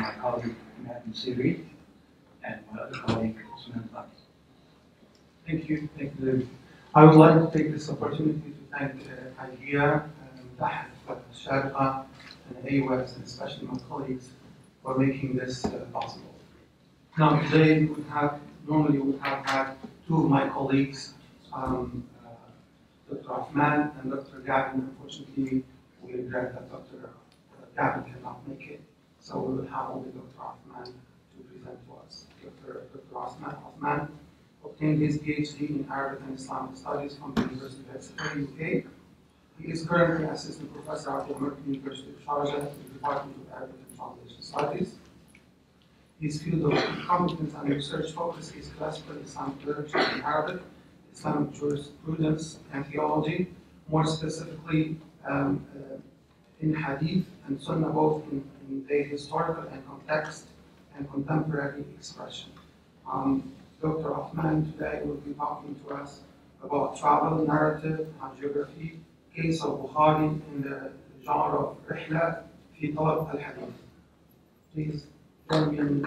my colleague Madan Siri and my other colleague Suman Das. Thank you. I would like to take this opportunity to thank Aidea and Taher, Sharqa, and AWES, and especially my colleagues for making this possible. Now today we would have had two of my colleagues, Dr. Othman and Dr. Gavin. Unfortunately, we regret that Dr. Gavin cannot make it, so we will have only Dr. Othman to present to us. Dr. Othman obtained his PhD in Arabic and Islamic Studies from the University of Exeter, UK. He is currently assistant professor at the American University of Sharjah in the Department of Arabic and Foundation Studies. His field of competence and research focus is classical Islamic literature in Arabic, Islamic jurisprudence and theology, more specifically in Hadith and Sunnah, both in their historical and context and contemporary expression. Dr. Othman today will be talking to us about travel, narrative, hagiography, case of Bukhari in the genre of rihla fi talab al-hadith. Please join me in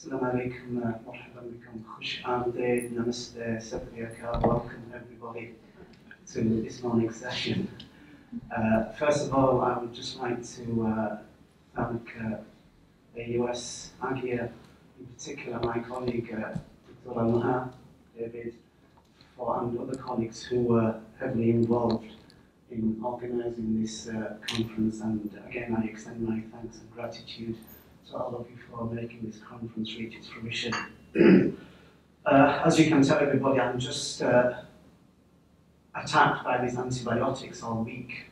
Assalamu alaikum, Warahmatullahi wabarakatuh. Khush amde, namaste, sabriyaka. Welcome everybody to this morning's session. First of all, I would just like to thank the US Agia, in particular my colleague Dr. Muhar David, and other colleagues who were heavily involved in organising this conference. And again, I extend my thanks and gratitude to all of you for making this conference reach its fruition. As you can tell everybody, I'm just attacked by these antibiotics all week.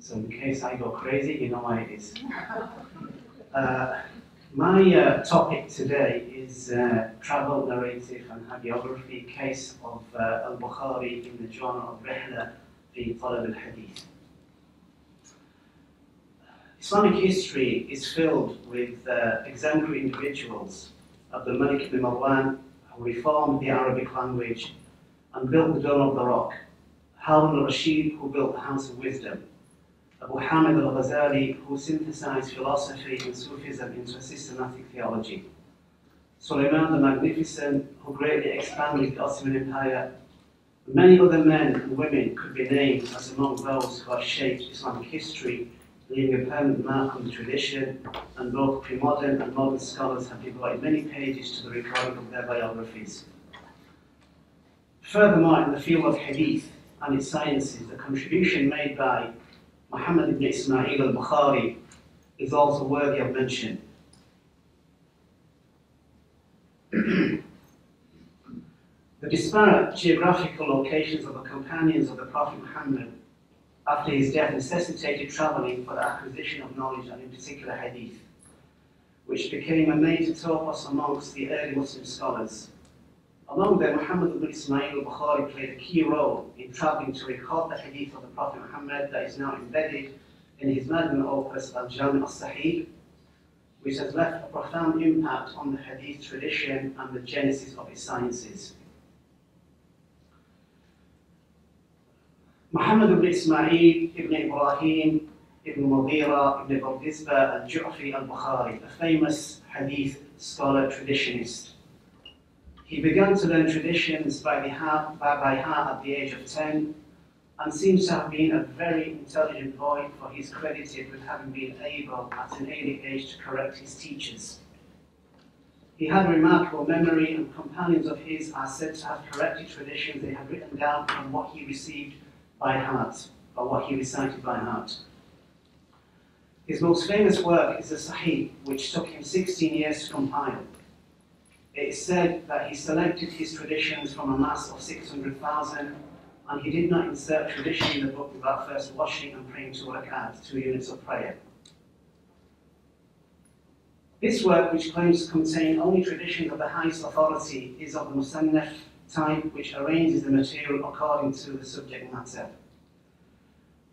So in case I go crazy, you know why it is. My topic today is travel, narrative and hagiography, case of Al-Bukhari in the genre of Rihla fi talab al-hadith. Islamic history is filled with exemplary individuals. Abdul Malik ibn Marwan, who reformed the Arabic language and built the Dome of the Rock, Harun al-Rashid, who built the House of Wisdom, Abu Hamid al-Ghazali, who synthesized philosophy and Sufism into a systematic theology, Suleiman the Magnificent, who greatly expanded the Ottoman Empire. Many other men and women could be named as among those who have shaped Islamic history, leaving a permanent mark on the tradition, and both pre-modern and modern scholars have devoted many pages to the recording of their biographies. Furthermore, in the field of Hadith and its sciences, the contribution made by Muhammad ibn Ismail al-Bukhari is also worthy of mention. The disparate geographical locations of the companions of the Prophet Muhammad after his death necessitated travelling for the acquisition of knowledge, and in particular hadith, which became a major topos amongst the early Muslim scholars. Among them, Muhammad ibn Ismail al-Bukhari played a key role in travelling to record the hadith of the Prophet Muhammad that is now embedded in his magnum opus Al-Jami' al-Sahih, which has left a profound impact on the hadith tradition and the genesis of its sciences. Muhammad ibn Ismail ibn Ibrahim ibn Mughira ibn Burdizbah al-Ju'fi al-Bukhari, a famous hadith scholar traditionist. He began to learn traditions by heart at the age of 10 and seems to have been a very intelligent boy, for he is credited with having been able at an early age to correct his teachers. He had a remarkable memory, and companions of his are said to have corrected traditions they had written down from what he received by heart, or what he recited by heart. His most famous work is the Sahih, which took him 16 years to compile. It is said that he selected his traditions from a mass of 600,000 and he did not insert tradition in the book without first washing and praying two rak'at, 2 units of prayer. This work, which claims to contain only traditions of the highest authority, is of the musannaf type, which arranges the material according to the subject matter.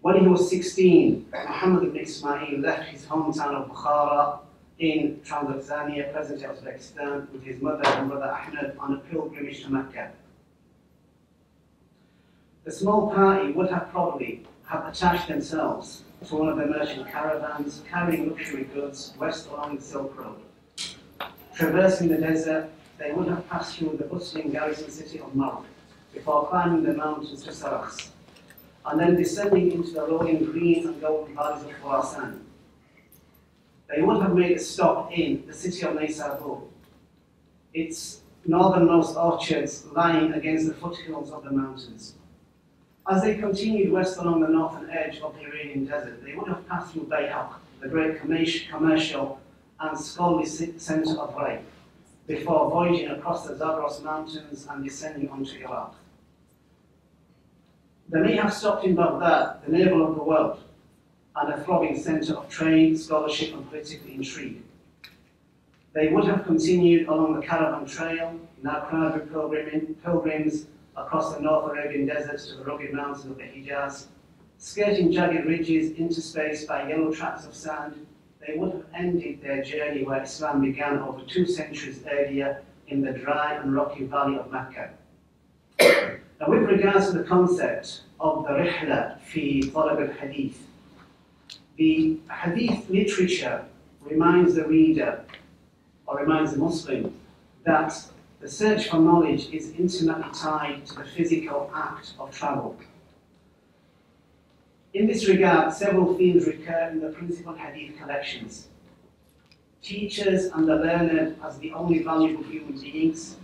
When he was 16, Muhammad ibn Ismail left his hometown of Bukhara in Transjordan, present-day Uzbekistan, with his mother and brother Ahmed on a pilgrimage to Mecca. The small party would have probably have attached themselves to one of the merchant caravans, carrying luxury goods west along the Silk Road. Traversing the desert, they would have passed through the bustling garrison city of Mark before climbing the mountains to Sharqa, and then descending into the rolling green and golden valleys of Khorasan. They would have made a stop in the city of Naysabur, its northernmost orchards lying against the foothills of the mountains. As they continued west along the northern edge of the Iranian desert, they would have passed through Bayhaq, the great commercial and scholarly center of Rey, before voyaging across the Zagros mountains and descending onto Iraq. They may have stopped in Baghdad, the navel of the world, and a throbbing center of trade, scholarship, and political intrigue. They would have continued along the caravan trail, now crowded with pilgrims across the North Arabian deserts to the rugged mountains of the Hijaz, skirting jagged ridges interspersed by yellow tracts of sand. They would have ended their journey where Islam began over 2 centuries earlier, in the dry and rocky valley of Mecca. Now, with regards to the concept of the rihla fi talab al-hadith, the hadith literature reminds the reader, or reminds the Muslim, that the search for knowledge is intimately tied to the physical act of travel. In this regard, several themes recur in the principal hadith collections. Teachers and the learned as the only valuable human beings,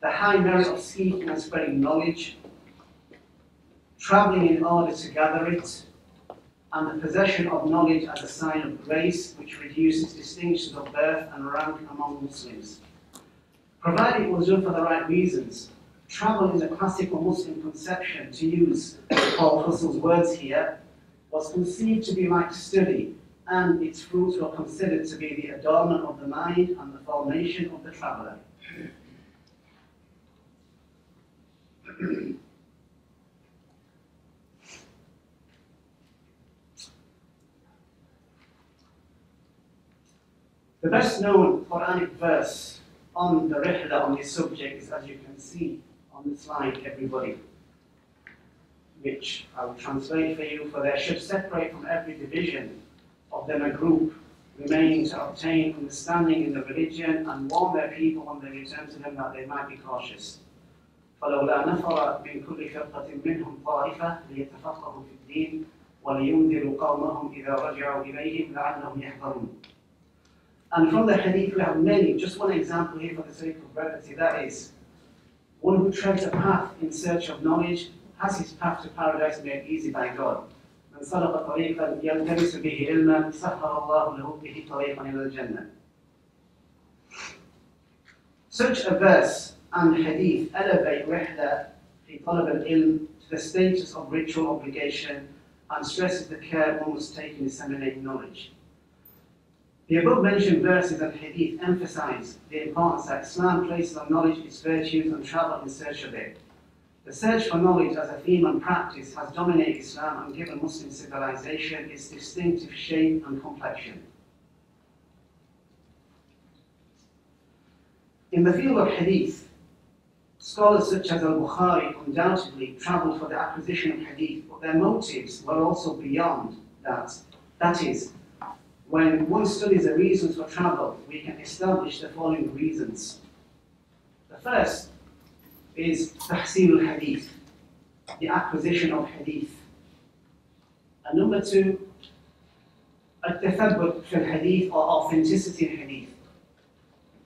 the high merit of seeking and spreading knowledge, traveling in order to gather it, and the possession of knowledge as a sign of grace, which reduces distinctions of birth and rank among Muslims. Provided it was done for the right reasons, travel in the classical Muslim conception, to use Paul Husserl's words here, was conceived to be like study, and its fruits were considered to be the adornment of the mind and the formation of the traveller. The best known Quranic verse on the rihla, on this subject, is, as you can see on the slide, everybody, which I will translate for you. For they should separate from every division of them a group remaining to obtain understanding in the religion, and warn their people when they return to them that they might be cautious. فَلَوْلَا نَفَرَ مِنْ كُلِّ فِرْقَةٍ مِّنْهُمْ طَائِفَةٌ لِيَتَفَقَّهُوا فِي الدِّينِ وَلِيُنْذِرُوا قَوْمَهُمْ إِذَا رَجِعُوا إِلَيْهِمْ لَعَلَّهُمْ يَحْذَرُونَ. And from the hadith we have many. Just one example here for the sake of brevity, that is, one who treads a path in search of knowledge has his path to paradise made easy by God. Such a verse and hadith elevate rihla fi talab al-ilm to the status of ritual obligation, and stresses the care one must take in disseminating knowledge. The above-mentioned verses and hadith emphasize the importance that Islam places on knowledge, its virtues, and travel in search of it. The search for knowledge as a theme and practice has dominated Islam and given Muslim civilization its distinctive shape and complexion. In the field of hadith, scholars such as Al-Bukhari undoubtedly traveled for the acquisition of hadith, but their motives were also beyond that. That is, when one studies the reasons for travel, we can establish the following reasons. The first is tahsil al-hadith, the acquisition of hadith. And number two, al-tathabbut fil hadith, or authenticity in hadith.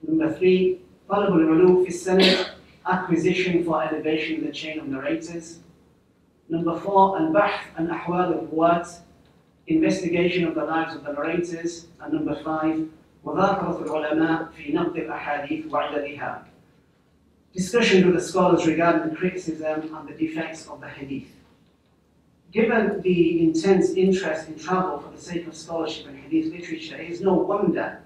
Number three, talab al-ulum fi sanad, acquisition for elevation in the chain of narrators. Number four, al-bahth and ahwal al-ruwat, investigation of the lives of the narrators. And number five, وَذَاكَرَةُ الْعُلَمَاءِ فِي نَقْدِ الْأَحَادِيثِ وَعِلَلِهَا, discussion with the scholars regarding the criticism and the defects of the Hadith. Given the intense interest in travel for the sake of scholarship in Hadith literature, it is no wonder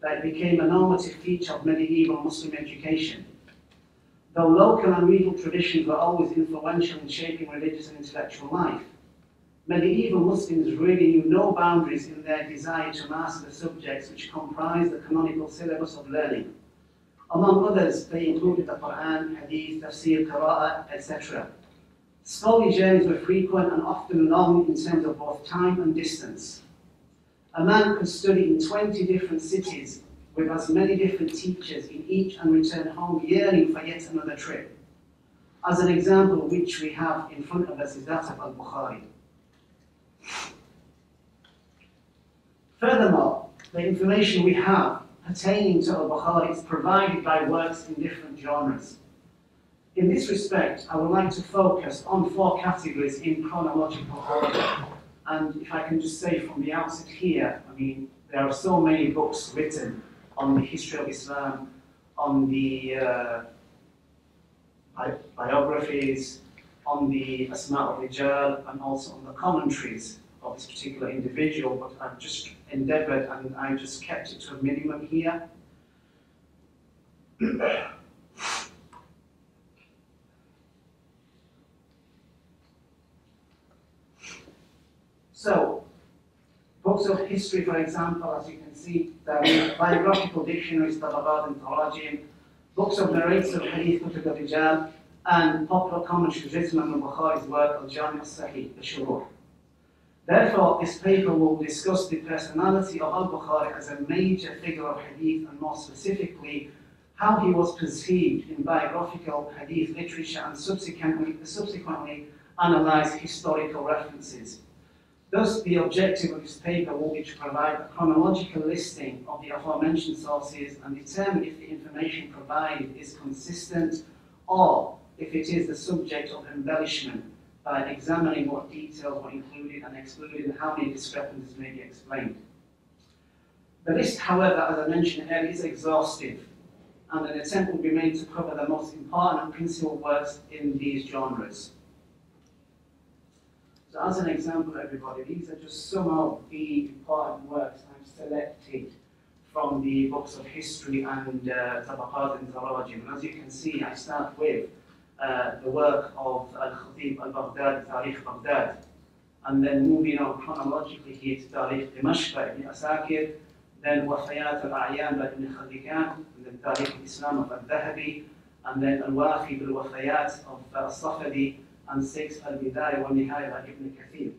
that it became a normative feature of medieval Muslim education. Though local and regional traditions were always influential in shaping religious and intellectual life, medieval Muslims really knew no boundaries in their desire to master the subjects which comprise the canonical syllabus of learning. Among others, they included the Quran, Hadith, Tafsir, Qira'ah, etc. Scholarly journeys were frequent and often long in terms of both time and distance. A man could study in 20 different cities with as many different teachers in each and return home yearning for yet another trip. As an example which we have in front of us is that of Al-Bukhari. Furthermore, the information we have pertaining to Al-Bukhari is provided by works in different genres. In this respect, I would like to focus on four categories in chronological order. And if I can just say from the outset here, I mean, there are so many books written on the history of Islam, on the biographies, on the Asma of Rijal, and also on the commentaries of this particular individual, but I've just endeavored and I just kept it to a minimum here. So, books of history, for example, as you can see, there are biographical dictionaries, tababat and tarajim, books of narrators of hadith, kutub al-rijal, and popular commentaries written on Bukhari's work, al-Jami' al-Sahih, al-Shurur. Therefore, this paper will discuss the personality of al-Bukhari as a major figure of hadith, and more specifically, how he was perceived in biographical hadith literature, and subsequently analyze historical references. Thus, the objective of this paper will be to provide a chronological listing of the aforementioned sources and determine if the information provided is consistent or if it is the subject of embellishment by examining what details were included and excluded and how many discrepancies may be explained. The list, however, as I mentioned earlier, is exhaustive, and an attempt will be made to cover the most important and principal works in these genres. So as an example, everybody, these are just some of the important works I've selected from the books of history and tabaqat and tarajim. And as you can see, I start with the work of Al-Khatib al-Baghdadi, Tarikh Baghdad, and then moving on chronologically here to Tarikh Dimashq by Ibn Asakir, then Wafayat al-A'yan by Ibn Khalikan, and then Tarikh Islam of Al-Dhahabi, and then Al-Waqi bil-Wafayat of Al-Safadi, and 6 Al-Bidaya wa Nihaya by Ibn Kathir.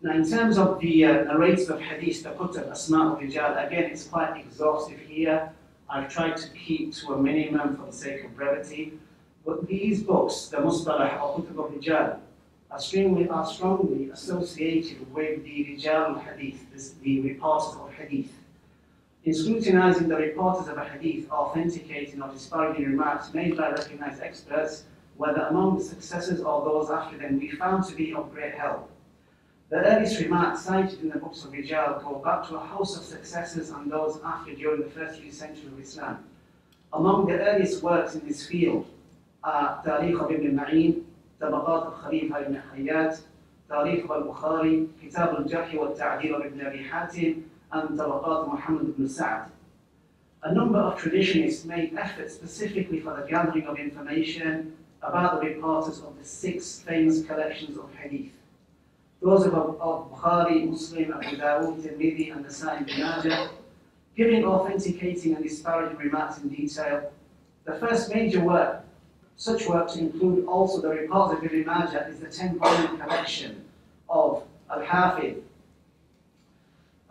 Now, in terms of the narrators of hadith, the kutub, asma, rijal, again, it's quite exhaustive here. I've tried to keep to a minimum for the sake of brevity. But these books, the mustalah or kutub of rijal, are strongly associated with the rijal al-hadith, the reporters of hadith. In scrutinizing the reporters of a hadith, authenticating or disparaging remarks made by recognized experts, whether among the successors or those after them, we found to be of great help. The earliest remarks cited in the books of Rijal go back to a host of successors and those after during the first few centuries of Islam. Among the earliest works in this field are Tarikh of Ibn Ma'in, Tabaqat al-Khalifa ibn Hayyat, Tarikh al-Bukhari, Kitab al-Jahi wa al-Ta'adil of Ibn Abi Hatim, and Tabaqat Muhammad ibn Sa'ad. A number of traditionists made efforts specifically for the gathering of information about the reporters of the six famous collections of hadith. Those of Bukhari, Muslim, Abu Dawud, Tirmidhi, and Nasa'i ibn Majah, giving authenticating and disparaging remarks in detail. The first major work, such work to include also the reports of Ibn Majah, is the 10-volume collection of Al-Hafidh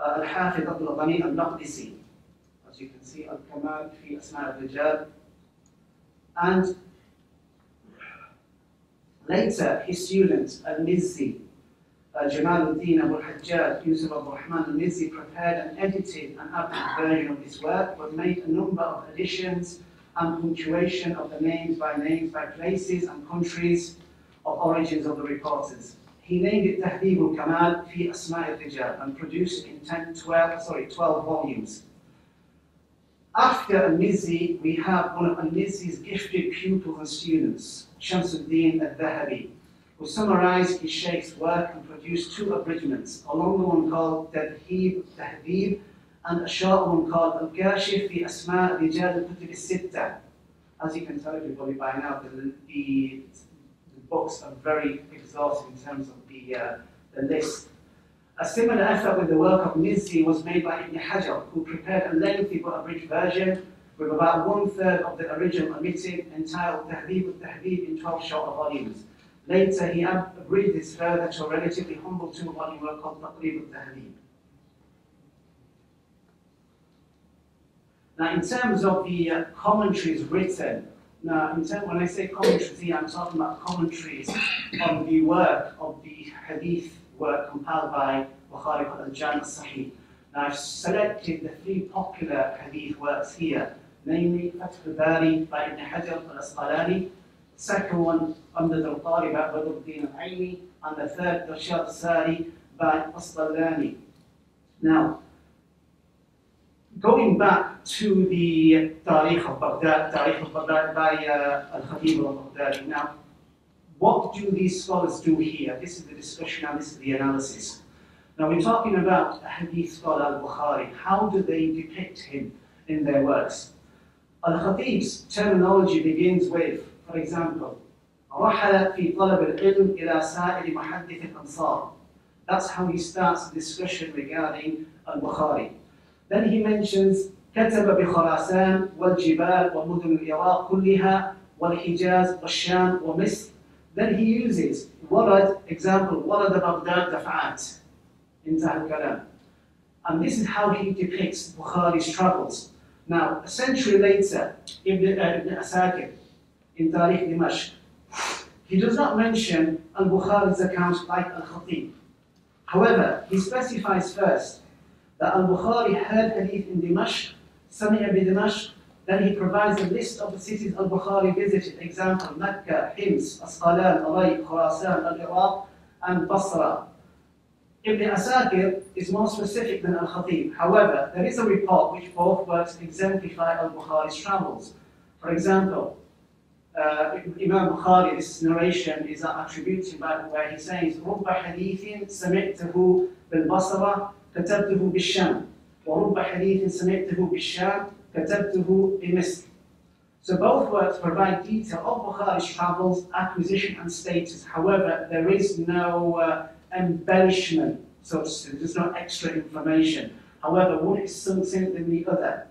Abdul Ghani al-Maqdisi, as you can see, Al-Kamal fi Asma' al-Rijal, and later his student Al-Mizzi, Jamaluddin Abu Hajjaj, Yusuf Abu Rahman al-Mizzi, prepared and edited an abridged version of his work, but made a number of additions and punctuation of the names by places and countries of origins of the reporters. He named it Tahdhib al-Kamal fi Asma' al-Rijal and produced in 12 volumes. After Al-Mizzi, we have one of Al-Mizzi's gifted pupils and students, Shamsuddin Al-Dhahabi, who summarized his sheikh's work and produced two abridgments, a longer one called Tahdhib, and a short one called Al-Kashif fi Asma' al-Rijal al-Kutub al-Sitta. As you can tell everybody by now, the books are very exhaustive in terms of the list. A similar effort with the work of Mizzi was made by Ibn Hajar, who prepared a lengthy but abridged version with about 1/3 of the original omitted, entitled Tahdhib al-Tahdhib in 12 shorter volumes. Later, he abridged this further to a relatively humble two-volume work called Taqrib al-Tahdhib. Now, in terms of the commentaries written, when I say commentaries here, I'm talking about commentaries on the work of the Hadith work compiled by Bukhari called Al-Jami' Sahih. Now, I've selected the three popular Hadith works here, namely Fath al-Bari by Ibn Hajar al-Asqalani, the second one, Umdat al-Qari by Badruddin al-Aini, and the third, Irshad al-Sari by Asqalani. Now, going back to the Tarikh al-Baghdad by Al-Khatib al-Baghdadi. Now, what do these scholars do here? This is the discussion and this is the analysis. Now, we're talking about a Hadith scholar, Al-Bukhari. How do they depict him in their works? Al-Khatib's terminology begins with, for example, رحل في طلب العلم إلى سائر محدث الأنصار. That's how he starts the discussion regarding Al-Bukhari. Then he mentions كتب بخراسان والجبال ومدن العراق كلها والحجاز والشام ومصر. Then he uses ورد, example, ورد بغداد دفعات. انتهى الكلام. And this is how he depicts Bukhari's travels. Now, a century later, Ibn Asakir in Tarikh Dimashq, he does not mention Al-Bukhari's account like Al-Khatib. However, he specifies first that Al-Bukhari heard Hadith in Dimashq, Sami'a bi Dimashq, then he provides a list of the cities Al-Bukhari visited, example, Mecca, Hims, Asqalan, Arayb, Khorasan, Al-Iraq, and Basra. Ibn Asakir is more specific than Al-Khatib. However, there is a report which both works exemplify Al-Bukhari's travels. For example, Imam Bukhari, this narration is attributed by where he says, رُبَّ حَدِيثٍ سَمِعْتَهُ بِالْبَصْرَةِ كتبته بالشام ورب حديث سمعته بالشام كتبته بمصر. So both works provide detail of Bukhari's travels, acquisition and status. However, there is no embellishment, so there's no extra information. However, one is something than the other.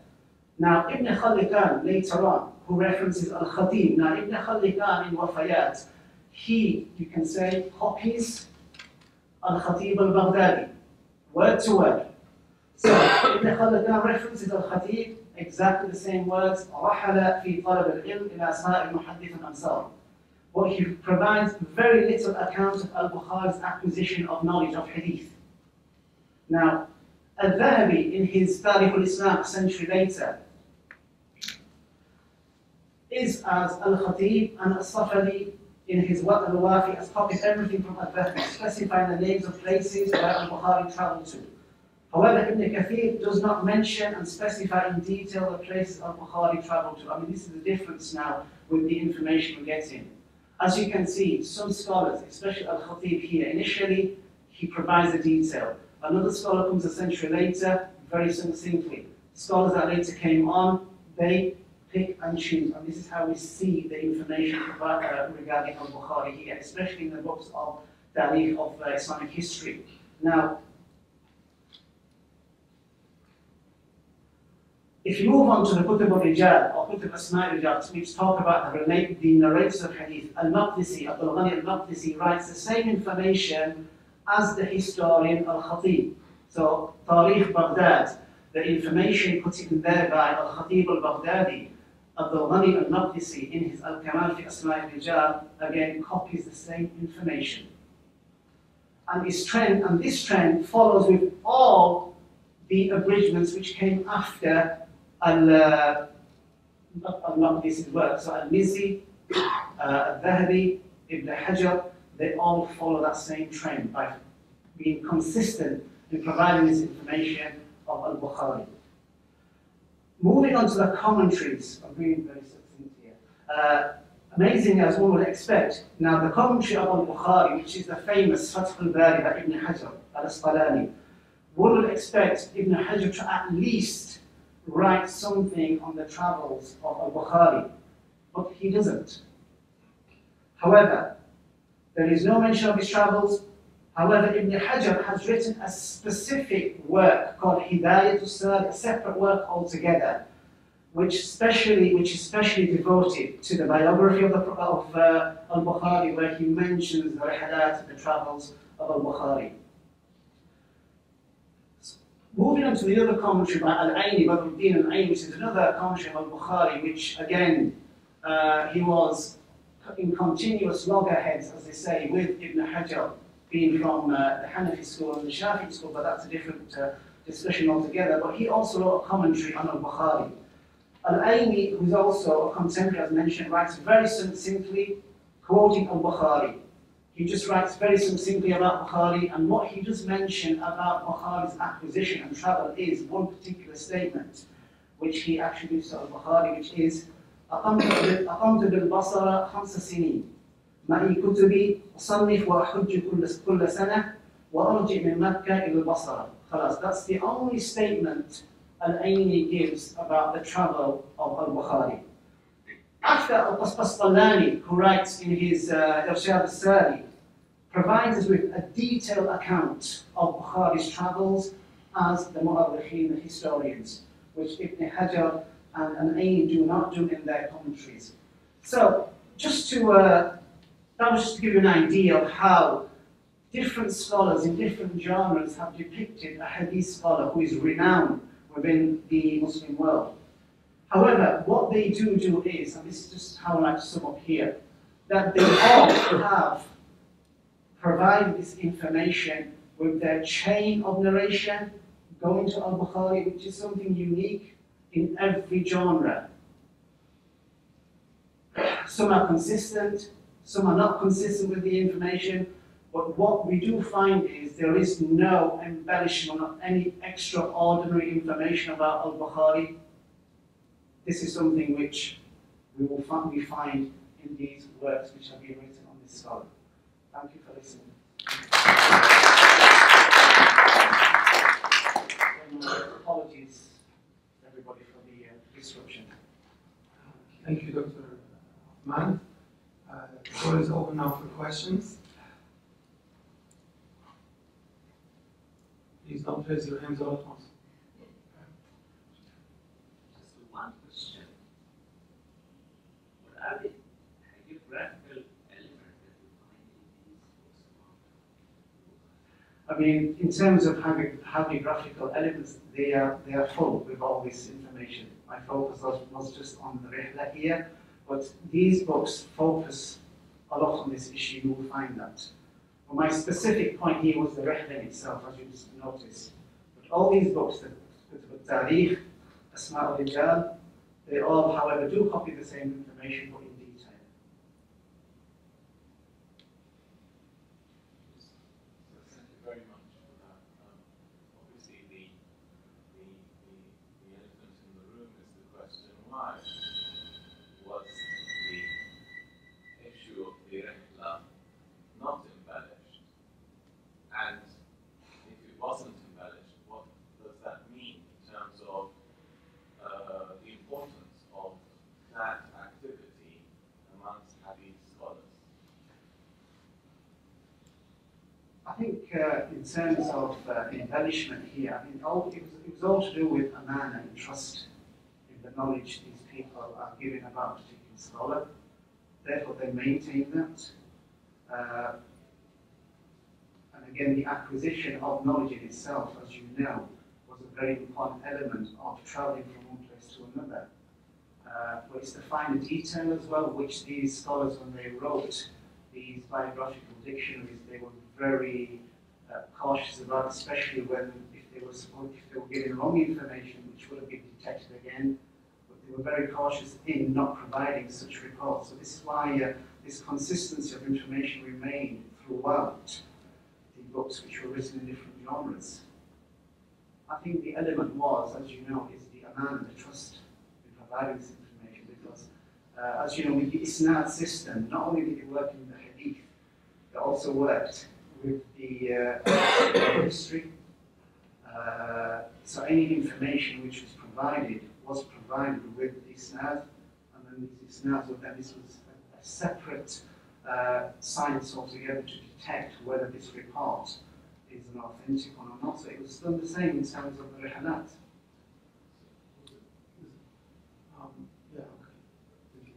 Now, Ibn Khalikan later on, who references Al-Khatib, now Ibn Khalikan in Wafayat, he, you can say, copies Al-Khatib al-Baghdadi, word to word. So, Ibn Khalikan references Al-Khatib, exactly the same words, رَحَلَ فِي طَلَبِ الْعِلْمِ إِلَىٰ سَائِرِ مُحَدِّثٍ الْأَنْصَارِ. But he provides very little account of Al-Bukhari's acquisition of knowledge of Hadith. Now, Al-Dhahabi, in his Tarikh al-Islam a century later, is as Al-Khatib and Al-Safari in his Wat al-Wafi has copied everything from Al-Bahri, specifying the names of places where Al-Bukhari traveled to. However, Ibn Kathir does not mention and specify in detail the places Al-Bukhari traveled to. I mean, this is the difference now with the information we're getting. As you can see, some scholars, especially Al-Khatib here, initially, he provides the detail. Another scholar comes a century later, very succinctly. Scholars that later came on, they pick and choose, and this is how we see the information regarding Al-Bukhari here, especially in the books of Tarikh of Islamic history. Now, if you move on to the Kutub al-Rijal, or Kutub Asma' al-Rijal, which talk about the narrators of Hadith, Al-Maqdisi, Abdul Ghani al-Maqdisi writes the same information as the historian Al-Khatib. So, Tarikh Baghdad, the information put in there by Al-Khatib al-Baghdadi, Abdul Ghani al-Maqdisi in his Al-Kamal fi Asma' al-Rijal again copies the same information. And this trend follows with all the abridgments which came after Al-Maqdisi's work. So Al-Mizzi, Al-Dhahabi, Ibn Hajar, they all follow that same trend by being consistent in providing this information of Al-Bukhari. Moving on to the commentaries, I'm being very succinct here. Amazing as one would expect. Now, the commentary of Al-Bukhari, which is the famous Fath al-Bari by Ibn Hajar al-Asqalani, one would expect Ibn Hajar to at least write something on the travels of Al-Bukhari, but he doesn't. However, there is no mention of his travels. However, Ibn Hajar has written a specific work called Hidayat al-Salah, a separate work altogether, which is specially devoted to the biography of Al-Bukhari, where he mentions the rihalat, the travels of Al-Bukhari. Moving on to the other commentary by Al-Aini, Badruddin Al-Aini, which is another commentary of Al-Bukhari, which again, he was in continuous loggerheads, as they say, with Ibn Hajar, being from the Hanafi school and the Shafi'i school, but that's a different discussion altogether. But he also wrote a commentary on Al-Bukhari. Al-Aini, who's also a contemporary, as mentioned, writes very succinctly, quoting Al-Bukhari. He just writes very succinctly about Bukhari, and what he does mention about Bukhari's acquisition and travel is one particular statement, which he attributes to Al-Bukhari, which is, أقمت بالبصرة 5 سنين معي كتبي أصنف وأحج كل سنة وأرجع من مكة إلى البصرة. خلاص, that's the only statement Al-Aini gives about the travel of Al-Bukhari. After Al-Qasqasqalani, who writes in his Irshad al-Sari, provides us with a detailed account of Bukhari's travels as the Mu'arrikheen, the historians, which Ibn Hajar and Al-Aini do not do in their commentaries. So, that was just to give you an idea of how different scholars in different genres have depicted a hadith scholar who is renowned within the Muslim world. However, what they do is, and this is just how I like to sum up here, that they all have provided this information with their chain of narration, going to Al-Bukhari, which is something unique in every genre. Some are consistent, some are not consistent with the information, but what we do find is there is no embellishment of any extraordinary information about Al-Bukhari. This is something which we find in these works which have been written on this scholar. Thank you for listening. Apologies, everybody, for the disruption. Thank you, Dr. Othman. The floor is open now for questions. Please don't raise your hands all at once. Just one question. What are the geographical elements that you find in these books? I mean, in terms of hagiographical elements, they are full with all this information. My focus was just on the rihla here, but these books focus a lot on this issue. You will find that. My specific point here was the rihla itself, as you just noticed. But all these books, the Tarikh, Asma, Rijal, they all, however, do copy the same information, but in detail. Thank you very much for that. Obviously, the elephant in the room is the question why was the issue of the rihla not embellished, and if it wasn't embellished, what does that mean in terms of the importance of that activity amongst Hadith scholars? I think in terms of embellishment here, I mean, it was all to do with amana and trust in the knowledge these people are giving about a particular scholar. Therefore, they maintain that. And again, the acquisition of knowledge in itself, as you know, was a very important element of traveling from one place to another. But it's the finer detail as well, which these scholars, when they wrote these biographical dictionaries, they were very cautious about, especially if they were giving wrong information, which would have been detected again. But they were very cautious in not providing such reports. So this is why. This consistency of information remained throughout in books which were written in different genres. I think the element was, as you know, is the aman, the trust in providing this information, because as you know, with the isnad system, not only did it work in the hadith, it also worked with the history. So any information which was provided with isnad, and then these isnads, then this was a separate science altogether to detect whether this report is an authentic one or not. So it was still the same in terms of the rihalat. Yeah, okay. Thank you.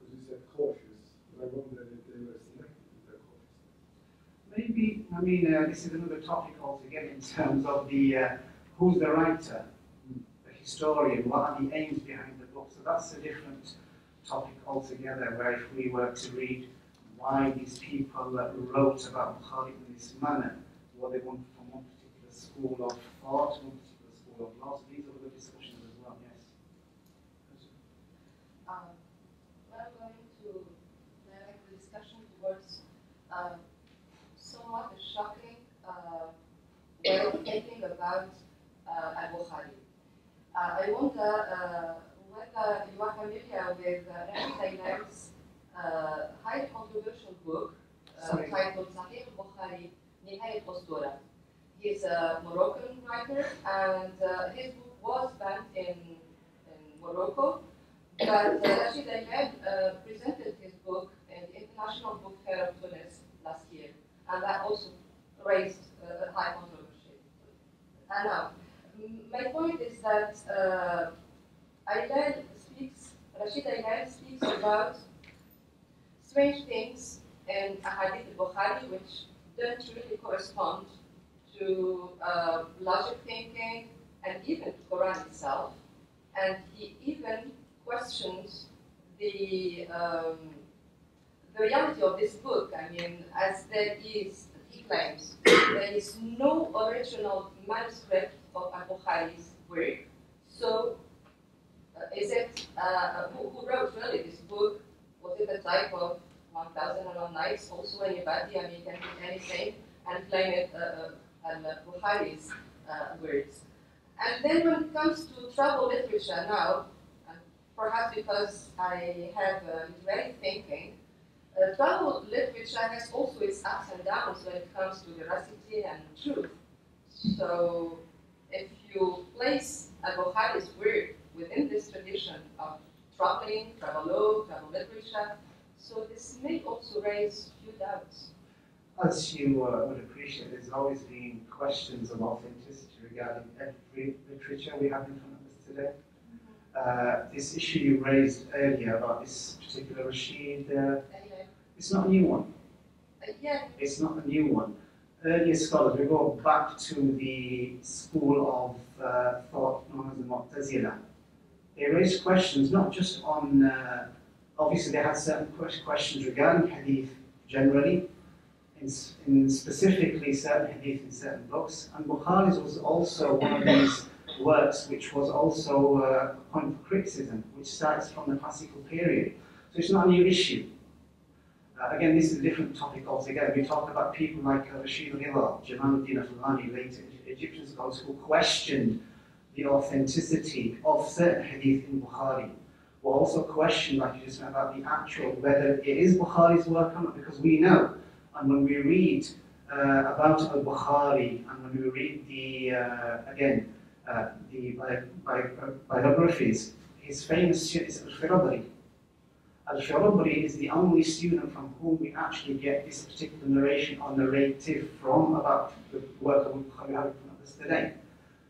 Because you said cautious, but I wonder if they were selected with their cautiousness. Maybe, I mean, this is another topic altogether in terms of the who's the writer, the historian, what are the aims behind the book. So that's a different topic altogether, where if we were to read why these people wrote about Bukhari in this manner, what they want from one particular school of thought, one particular school of law, these are the discussions as well, yes. We're going to direct the discussion towards somewhat a shocking way of thinking about al-Bukhari. I wonder whether you are familiar with Rijal highly controversial book titled Sahih Bukhari, Nihayat Ostura. He's a Moroccan writer, and his book was banned in Morocco, but Rashid Ayed presented his book in the International Book Fair of Tunis last year, and that also raised high controversy. And now, my point is that Rashid Ayed speaks about strange things in Hadith al-Bukhari which don't really correspond to logic thinking and even to Quran itself. And he even questions the reality of this book. I mean, as there is, he claims, there is no original manuscript of al-Bukhari's work. So is it, who wrote really this book? Was it the type of 1001 Nights? Also anybody, I mean, can do anything and claim it Bukhari's words. And then when it comes to travel literature now, perhaps because I have literary thinking, travel literature has also its ups and downs when it comes to veracity and truth. So if you place a Bukhari's word within this tradition of traveling, travel literature. So this may also raise a few doubts. As you would appreciate, there's always been questions of authenticity regarding every literature we have in front of us today. This issue you raised earlier about this particular Rashid, it's not a new one. It's not a new one. Earlier scholars, we go back to the school of thought known as the Mu'tazila. They raised questions, not just on, obviously they had certain questions regarding hadith generally, and specifically certain hadith in certain books. And Bukhari's was also one of these works which was also a point for criticism, which starts from the classical period. So it's not a new issue. Again, this is a different topic altogether. We talk about people like Rashid Ridha, Jamaluddin Afellani, later Egyptian scholars who questioned the authenticity of certain hadith in Bukhari. We're also questioned, like you just said, about the actual, whether it is Bukhari's work or not, because we know, and when we read about al-Bukhari, and when we read the, again, the biographies, his famous student is Al-Firabri. Al-Firabri is the only student from whom we actually get this particular narration or narrative from about the work of Bukhari today.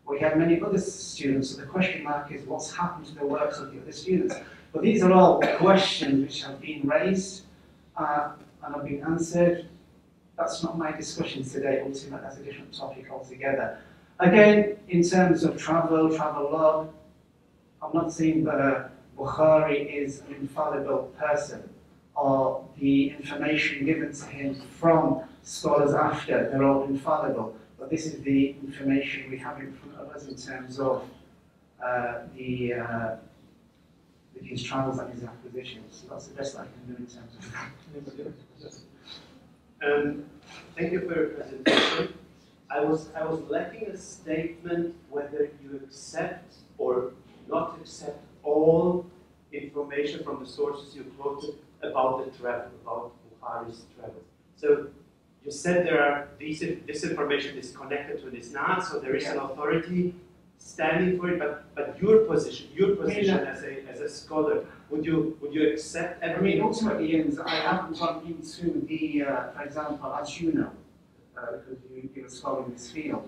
We have many other students, so the question mark is what's happened to the works of the other students. But these are all questions which have been raised and have been answered. That's not my discussion today, ultimately that's a different topic altogether. Again, in terms of travel log, I'm not saying that Bukhari is an infallible person or the information given to him from scholars after, they're all infallible. But this is the information we have in front of us in terms of his travels and his acquisitions. So that's the best I can do in terms of that. Thank you for your presentation. I was lacking a statement whether you accept or not accept all information from the sources you quoted about the travel, about Bukhari's travel. So you said there are this information is connected to this not, so there is an authority standing for it, but your position as a scholar, would you accept everything? I mean, ultimately, I haven't gone into the, for example, as you know, because you're a scholar in this field,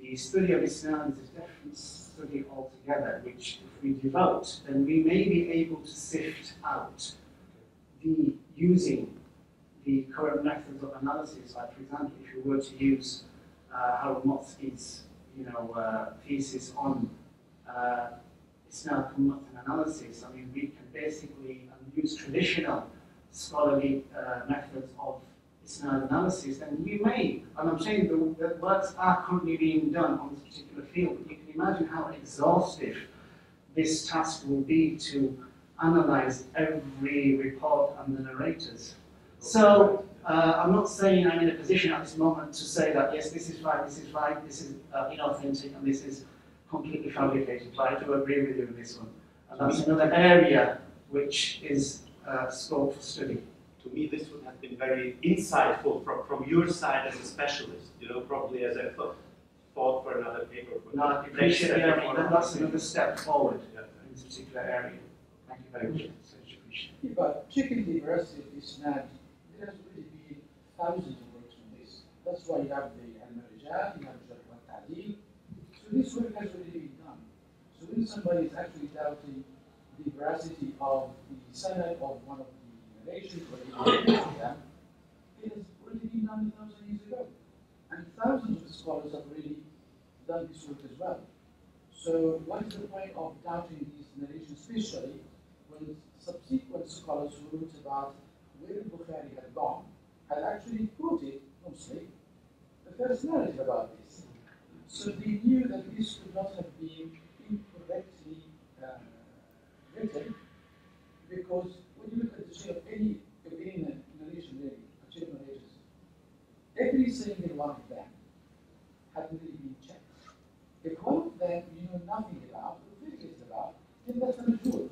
the study of Islam is a different study altogether, which if we devote, then we may be able to sift out the using the current methods of analysis. Like, for example, if you were to use Harold Motsky's thesis on Islamic method analysis, I mean, we can basically use traditional scholarly methods of Islamic analysis, and we may, and I'm saying the works are currently being done on this particular field, but you can imagine how exhaustive this task will be to analyze every report and the narrators. So, I'm not saying I'm in a position at this moment to say that, yes, this is right, this is inauthentic, and this is completely fabricated. But I do agree with you on this one. And that's another area which is scope for study. To me, this would have been very insightful from your side as a specialist, probably as a thought for another paper. No, I appreciate it. That's another step forward in this particular area. Thank you very much. Yeah, but checking the verses is not. There has really been thousands of works on this. That's why you have the Al-Rijal, you have Sharqa al-Hadith. So this work has already been done. So when somebody is actually doubting the veracity of the Sunnah of one of the narrations or the Aidea, it has already been done 1,000 years ago. And thousands of scholars have already done this work as well. So what is the point of doubting these narrations, especially when subsequent scholars who wrote about where Bukhari had gone had actually quoted mostly the first narrative about this. So they knew that this could not have been incorrectly written, because when you look at the shape of any opinion narration, really, achieved narrators, every single one of them hadn't really been checked. If one of them you know nothing about, or very little about, then that's not true.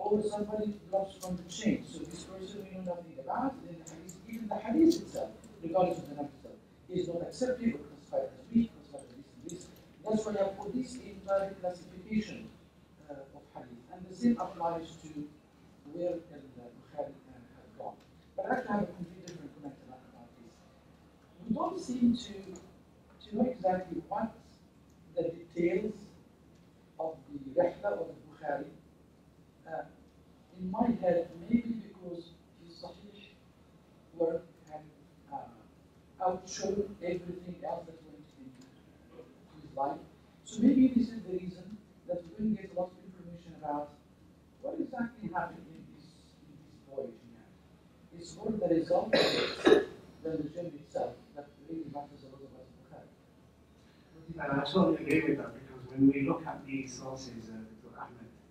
Or somebody drops from the chain. So this person we know nothing about, then the hadith, even the hadith itself, regardless of the number itself, is not acceptable, classified as weak, classified as this and this. That's why I put this in the classification of hadith. And the same applies to where Bukhari had gone. But I have to have a completely different comment about this. We don't seem to know exactly what the details of the rihla of the Bukhari. In my head, maybe because his Sahih work had outshone everything else that went into his life. So maybe this is the reason that we didn't get lots of information about what exactly happened in this voyage. It's more the result of it than the journey itself that really matters a lot about Bukhari. I totally agree with that, because when we look at these sources,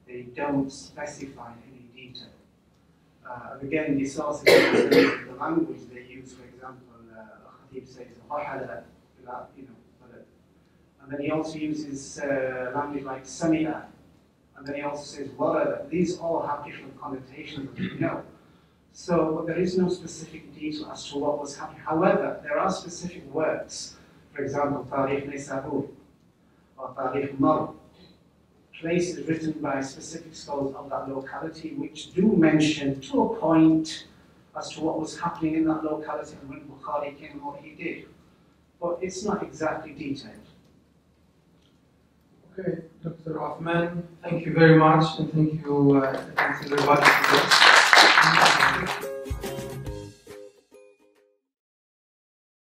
they don't specify any detail. Again, the sources in the language they use, for example, Al-Khatib says, and then he also uses language like Sami'a, and then he also says Warada. These all have different connotations, as you know. So there is no specific detail as to what was happening. However, there are specific works, for example, Tarikh Nisabur or Tarikh Mar, places written by specific scholars of that locality, which do mention to a point as to what was happening in that locality and when Bukhari came and what he did. But it's not exactly detailed. Okay, Dr. Othman, thank you very much, and thank you, everybody.